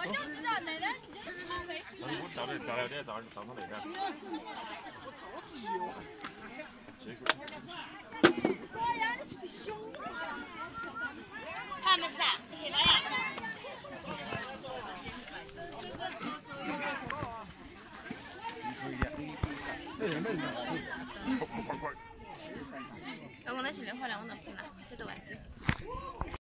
我就知道奶奶你这是臭美死了。我找点长哪个？我着急哟。谁说？高阳是凶啊！他们是黑老鸭。快！我拿起来，我拿回来，这个碗。